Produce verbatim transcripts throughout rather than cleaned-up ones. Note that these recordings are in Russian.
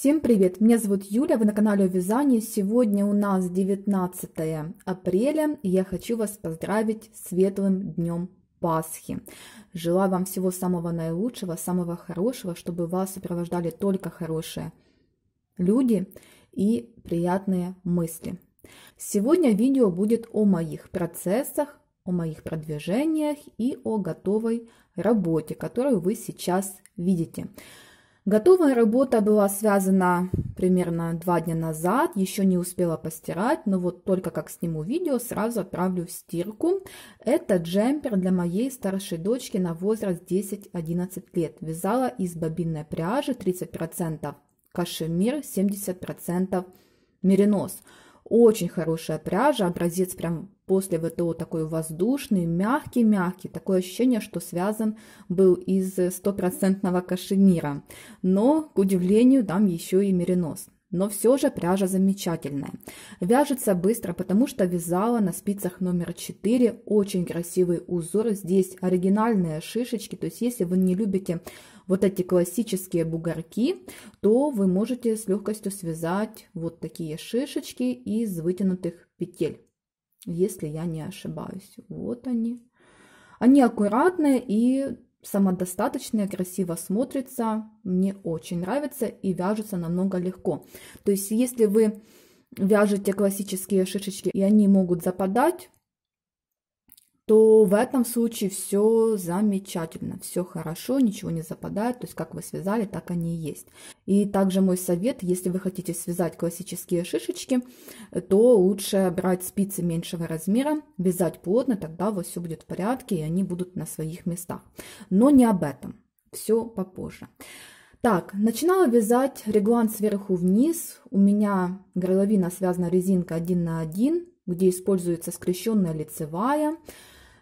Всем привет! Меня зовут Юля, вы на канале о вязании. Сегодня у нас девятнадцатое апреля, и я хочу вас поздравить с светлым днем Пасхи. Желаю вам всего самого наилучшего, самого хорошего, чтобы вас сопровождали только хорошие люди и приятные мысли. Сегодня видео будет о моих процессах, о моих продвижениях и о готовой работе, которую вы сейчас видите. Готовая работа была связана примерно два дня назад, еще не успела постирать, но вот только как сниму видео, сразу отправлю в стирку. Это джемпер для моей старшей дочки на возраст десять-одиннадцать лет. Вязала из бобинной пряжи, тридцать процентов кашемир, семьдесят процентов меринос. Очень хорошая пряжа, образец прям после ВТО такой воздушный, мягкий-мягкий. Такое ощущение, что связан был из стопроцентного кашемира. Но, к удивлению, там еще и меринос. Но все же пряжа замечательная. Вяжется быстро, потому что вязала на спицах номер четыре. Очень красивый узор. Здесь оригинальные шишечки. То есть, если вы не любите вот эти классические бугорки, то вы можете с легкостью связать вот такие шишечки из вытянутых петель. Если я не ошибаюсь. Вот они. Они аккуратные и самодостаточные, красиво смотрятся. Мне очень нравится и вяжутся намного легко. То есть, если вы вяжете классические шишечки и они могут западать, то в этом случае все замечательно, все хорошо, ничего не западает. То есть, как вы связали, так они и есть. И также мой совет: если вы хотите связать классические шишечки, то лучше брать спицы меньшего размера, вязать плотно, тогда у вас все будет в порядке и они будут на своих местах. Но не об этом, все попозже. Так, начинала вязать реглан сверху вниз. У меня горловина связана резинка один на один, где используется скрещенная лицевая.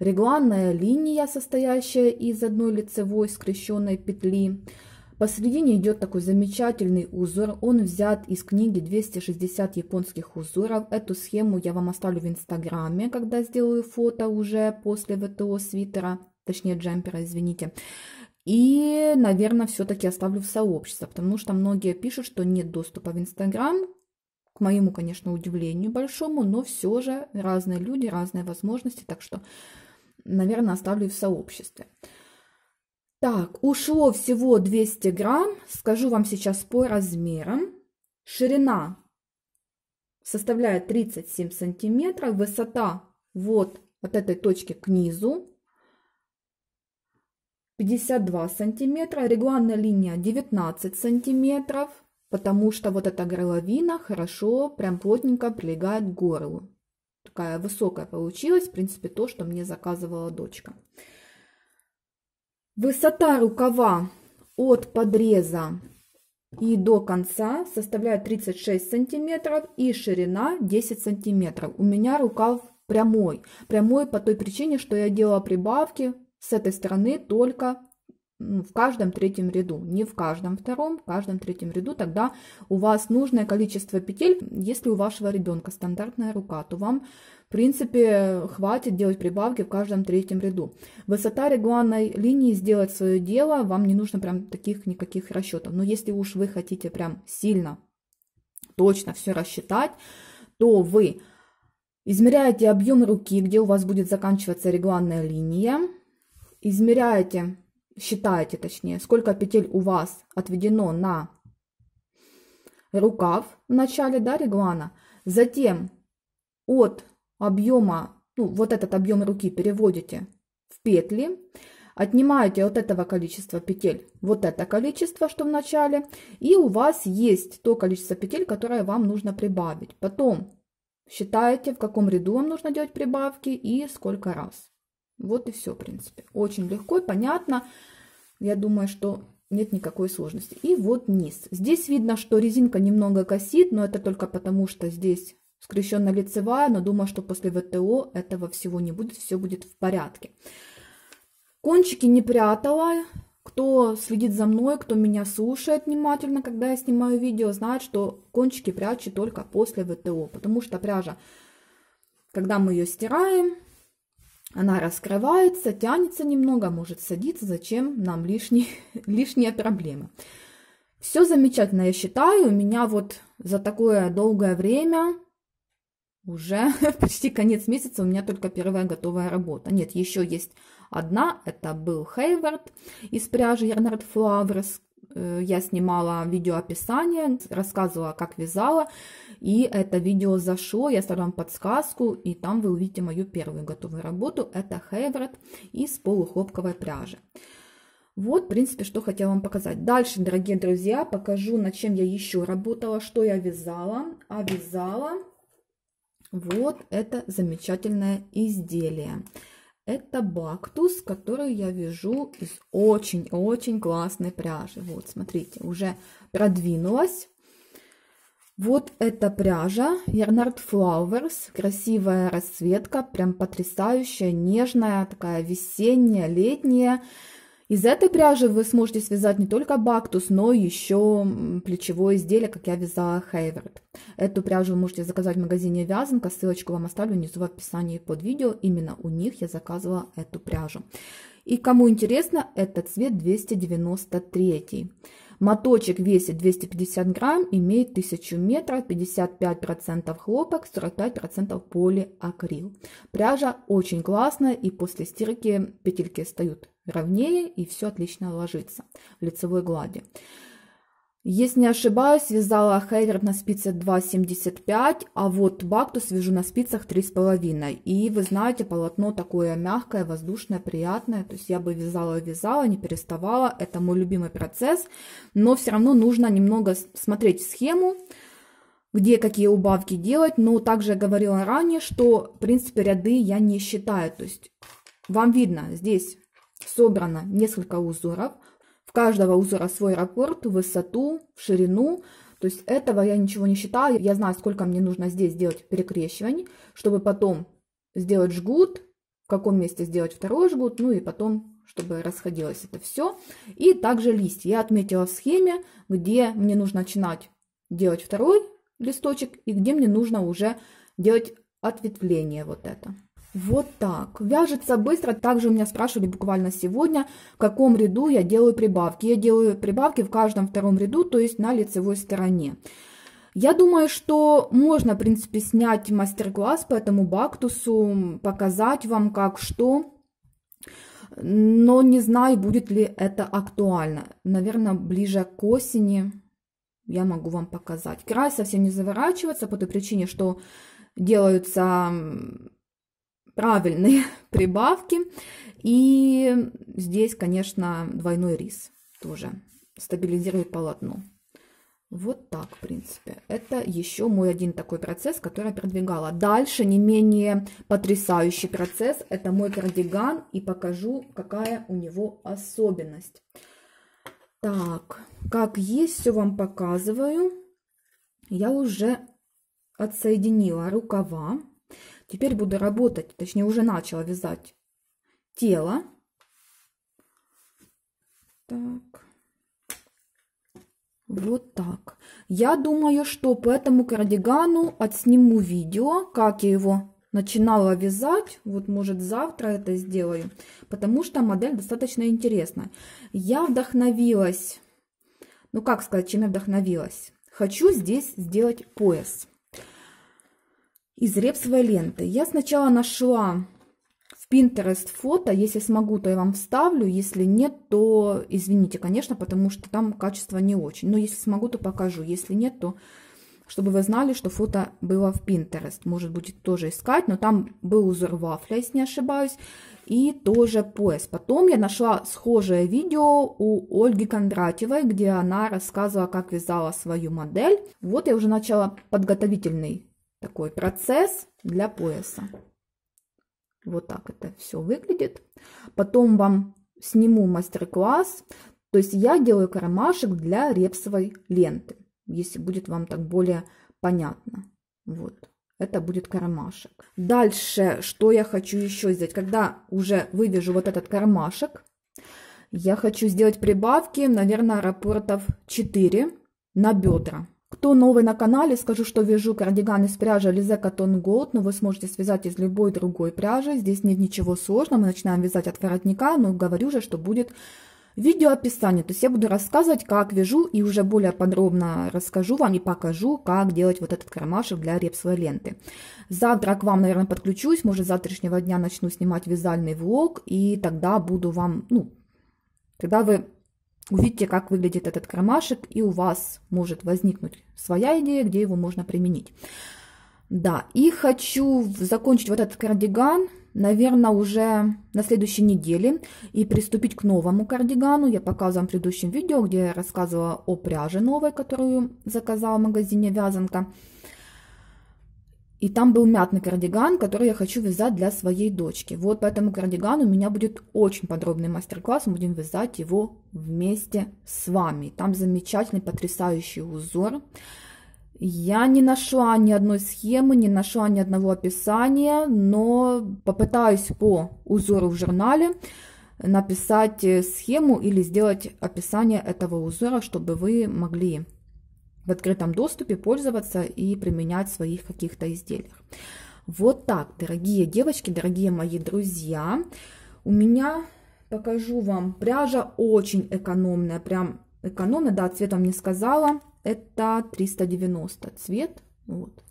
Регланная линия, состоящая из одной лицевой скрещенной петли. Посередине идет такой замечательный узор. Он взят из книги двести шестьдесят японских узоров. Эту схему я вам оставлю в инстаграме, когда сделаю фото уже после ВТО свитера, точнее джемпера, извините. И, наверное, все-таки оставлю в сообщество, потому что многие пишут, что нет доступа в инстаграм. К моему, конечно, удивлению большому, но все же разные люди, разные возможности, так что... Наверное, оставлю в сообществе. Так, ушло всего двести грамм. Скажу вам сейчас по размерам. Ширина составляет тридцать семь сантиметров. Высота вот от этой точки к низу пятьдесят два сантиметра. Регланная линия девятнадцать сантиметров, потому что вот эта горловина хорошо, прям плотненько прилегает к горлу. Такая высокая получилась, в принципе, то, что мне заказывала дочка. Высота рукава от подреза и до конца составляет тридцать шесть сантиметров и ширина десять сантиметров. У меня рукав прямой. Прямой по той причине, что я делала прибавки с этой стороны только в каждом третьем ряду, не в каждом втором, в каждом третьем ряду. Тогда у вас нужное количество петель. Если у вашего ребенка стандартная рука, то вам, в принципе, хватит делать прибавки в каждом третьем ряду. Высота регланной линии сделает свое дело, вам не нужно прям таких никаких расчетов. Но если уж вы хотите прям сильно, точно все рассчитать, то вы измеряете объем руки, где у вас будет заканчиваться регланная линия, измеряете... Считаете, точнее, сколько петель у вас отведено на рукав в начале, да, реглана. Затем от объема, ну, вот этот объем руки переводите в петли. Отнимаете от этого количества петель вот это количество, что в начале. И у вас есть то количество петель, которое вам нужно прибавить. Потом считаете, в каком ряду вам нужно делать прибавки и сколько раз. Вот и все, в принципе. Очень легко и понятно. Я думаю, что нет никакой сложности. И вот низ. Здесь видно, что резинка немного косит, но это только потому, что здесь скрещенная лицевая, но думаю, что после ВТО этого всего не будет, все будет в порядке. Кончики не прятала. Кто следит за мной, кто меня слушает внимательно, когда я снимаю видео, знает, что кончики прячу только после ВТО, потому что пряжа, когда мы ее стираем, она раскрывается, тянется немного, может садиться. Зачем нам лишние, лишние проблемы? Все замечательно, я считаю, у меня вот за такое долгое время, уже почти конец месяца, у меня только первая готовая работа. Нет, еще есть одна, это был Хейвард из пряжи Ярнарт Флауэрс. Я снимала видеоописание, рассказывала, как вязала, и это видео зашло, я оставлю вам подсказку, и там вы увидите мою первую готовую работу, это Хейвард из полухлопковой пряжи. Вот, в принципе, что хотела вам показать. Дальше, дорогие друзья, покажу, над чем я еще работала, что я вязала. А вязала вот это замечательное изделие. Это бактус, который я вяжу из очень-очень классной пряжи. Вот, смотрите, уже продвинулась. Вот эта пряжа Ярнарт Флауэрс. Красивая расцветка, прям потрясающая, нежная, такая весенняя, летняя. Из этой пряжи вы сможете связать не только бактус, но еще плечевое изделие, как я вязала Хейвард. Эту пряжу вы можете заказать в магазине Вязанка, ссылочку вам оставлю внизу в описании под видео. Именно у них я заказывала эту пряжу. И кому интересно, этот цвет двести девяносто три. Моточек весит двести пятьдесят грамм, имеет тысячу метров, пятьдесят пять процентов хлопок, сорок пять процентов полиакрил. Пряжа очень классная, и после стирки петельки встают ровнее, и все отлично ложится в лицевой глади. Если не ошибаюсь, вязала Хейвард на спице два семьдесят пять, а вот бактус вяжу на спицах три с половиной. И вы знаете, полотно такое мягкое, воздушное, приятное. То есть я бы вязала и вязала, не переставала. Это мой любимый процесс. Но все равно нужно немного смотреть схему, где какие убавки делать. Но также я говорила ранее, что, в принципе, ряды я не считаю. То есть вам видно, здесь собрано несколько узоров. В каждого узора свой раппорт, высоту, ширину. То есть этого я ничего не считаю. Я знаю, сколько мне нужно здесь сделать перекрещиваний, чтобы потом сделать жгут, в каком месте сделать второй жгут, ну и потом, чтобы расходилось это все. И также листья. Я отметила в схеме, где мне нужно начинать делать второй листочек и где мне нужно уже делать ответвление вот это. Вот так. Вяжется быстро. Также у меня спрашивали буквально сегодня, в каком ряду я делаю прибавки. Я делаю прибавки в каждом втором ряду, то есть на лицевой стороне. Я думаю, что можно, в принципе, снять мастер-класс по этому бактусу, показать вам, как что. Но не знаю, будет ли это актуально. Наверное, ближе к осени я могу вам показать. Край совсем не заворачивается по той причине, что делаются правильные прибавки, и здесь, конечно, двойной рис тоже стабилизирует полотно. Вот так, в принципе, это еще мой один такой процесс, который я продвигала. Дальше не менее потрясающий процесс, это мой кардиган, и покажу, какая у него особенность. Так, как есть, все вам показываю. Я уже отсоединила рукава. Теперь буду работать, точнее уже начала вязать тело. Так. Вот так. Я думаю, что по этому кардигану отсниму видео, как я его начинала вязать. Вот, может, завтра это сделаю, потому что модель достаточно интересная. Я вдохновилась, ну как сказать, чем я вдохновилась? Хочу здесь сделать пояс из репсовой ленты. Я сначала нашла в Pinterest фото, если смогу, то я вам вставлю, если нет, то извините, конечно, потому что там качество не очень. Но если смогу, то покажу, если нет, то чтобы вы знали, что фото было в Pinterest. Может быть, тоже искать, но там был узор вафля, если не ошибаюсь, и тоже пояс. Потом я нашла схожее видео у Ольги Кондратьевой, где она рассказывала, как вязала свою модель. Вот я уже начала подготовительный такой процесс для пояса. Вот так это все выглядит. Потом вам сниму мастер-класс. То есть я делаю кармашек для репсовой ленты. Если будет вам так более понятно. Вот. Это будет кармашек. Дальше, что я хочу еще сделать? Когда уже вывяжу вот этот кармашек, я хочу сделать прибавки, наверное, раппортов четыре на бедра. Кто новый на канале, скажу, что вяжу кардиган из пряжи Alize Cotton Gold, но вы сможете связать из любой другой пряжи. Здесь нет ничего сложного, мы начинаем вязать от воротника, но говорю же, что будет видеоописание. То есть я буду рассказывать, как вяжу, и уже более подробно расскажу вам и покажу, как делать вот этот кармашек для репсовой ленты. Завтра к вам, наверное, подключусь, может, с завтрашнего дня начну снимать вязальный влог, и тогда буду вам, ну, тогда вы увидите, как выглядит этот кармашек, и у вас может возникнуть своя идея, где его можно применить. Да, и хочу закончить вот этот кардиган, наверное, уже на следующей неделе и приступить к новому кардигану. Я показывала в предыдущем видео, где я рассказывала о пряже новой, которую заказала в магазине «Вязанка». И там был мятный кардиган, который я хочу вязать для своей дочки. Вот по этому кардигану у меня будет очень подробный мастер-класс. Мы будем вязать его вместе с вами. Там замечательный, потрясающий узор. Я не нашла ни одной схемы, не нашла ни одного описания, но попытаюсь по узору в журнале написать схему или сделать описание этого узора, чтобы вы могли в открытом доступе пользоваться и применять в своих каких-то изделиях. Вот так, дорогие девочки, дорогие мои друзья, у меня, покажу вам, пряжа очень экономная, прям экономная, да, цвет вам не сказала. Это триста девяносто цвет, вот,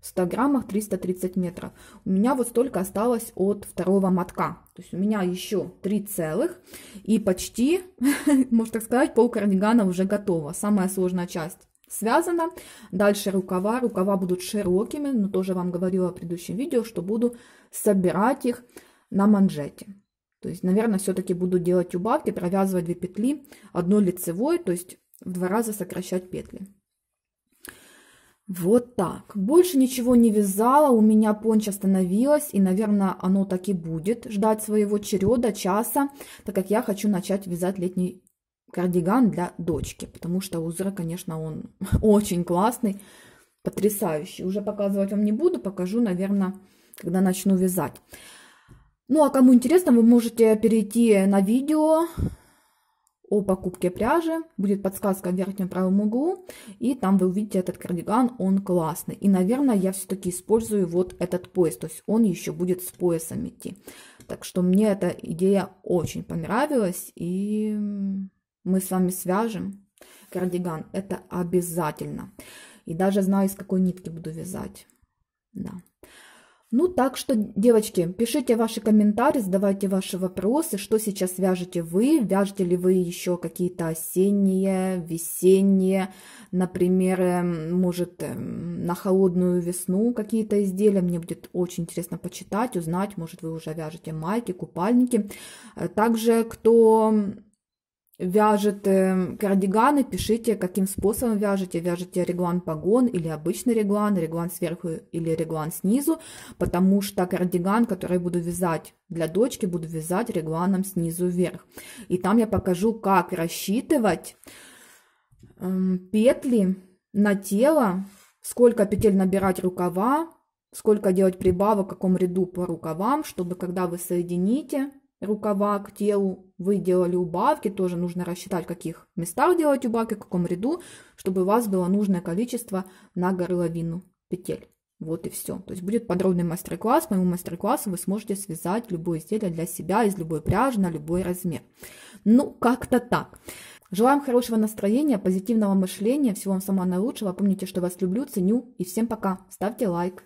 в ста граммах триста тридцать метров. У меня вот столько осталось от второго мотка. То есть у меня еще три целых и почти, можно так сказать, пол кардигана уже готово. Самая сложная часть связана. Дальше рукава. Рукава будут широкими, но тоже вам говорила в предыдущем видео, что буду собирать их на манжете. То есть, наверное, все-таки буду делать убавки, провязывать две петли одной лицевой, то есть в два раза сокращать петли. Вот так. Больше ничего не вязала. У меня пончо остановилось. И, наверное, оно так и будет ждать своего череда, часа. Так как я хочу начать вязать летний кардиган для дочки. Потому что узор, конечно, он очень классный, потрясающий. Уже показывать вам не буду. Покажу, наверное, когда начну вязать. Ну, а кому интересно, вы можете перейти на видео о покупке пряжи, будет подсказка в верхнем правом углу, и там вы увидите этот кардиган, он классный. И, наверное, я все-таки использую вот этот пояс, то есть он еще будет с поясом идти. Так что мне эта идея очень понравилась, и мы с вами свяжем кардиган, это обязательно. И даже знаю, из какой нитки буду вязать, да. Ну, так что, девочки, пишите ваши комментарии, задавайте ваши вопросы, что сейчас вяжете вы, вяжете ли вы еще какие-то осенние, весенние, например, может, на холодную весну какие-то изделия, мне будет очень интересно почитать, узнать, может, вы уже вяжете майки, купальники. Также, кто вяжет кардиганы, пишите, каким способом вяжете. Вяжете реглан погон или обычный реглан, реглан сверху или реглан снизу, потому что кардиган, который буду вязать для дочки, буду вязать регланом снизу вверх. И там я покажу, как рассчитывать петли на тело, сколько петель набирать рукава, сколько делать прибавок, в каком ряду по рукавам, чтобы когда вы соедините рукава к телу, вы делали убавки, тоже нужно рассчитать, в каких местах делать убавки, в каком ряду, чтобы у вас было нужное количество на горловину петель. Вот и все. То есть будет подробный мастер-класс. По моему мастер-классу вы сможете связать любое изделие для себя из любой пряжи на любой размер. Ну, как-то так. Желаю вам хорошего настроения, позитивного мышления, всего вам самого наилучшего. Помните, что вас люблю, ценю, и всем пока. Ставьте лайк.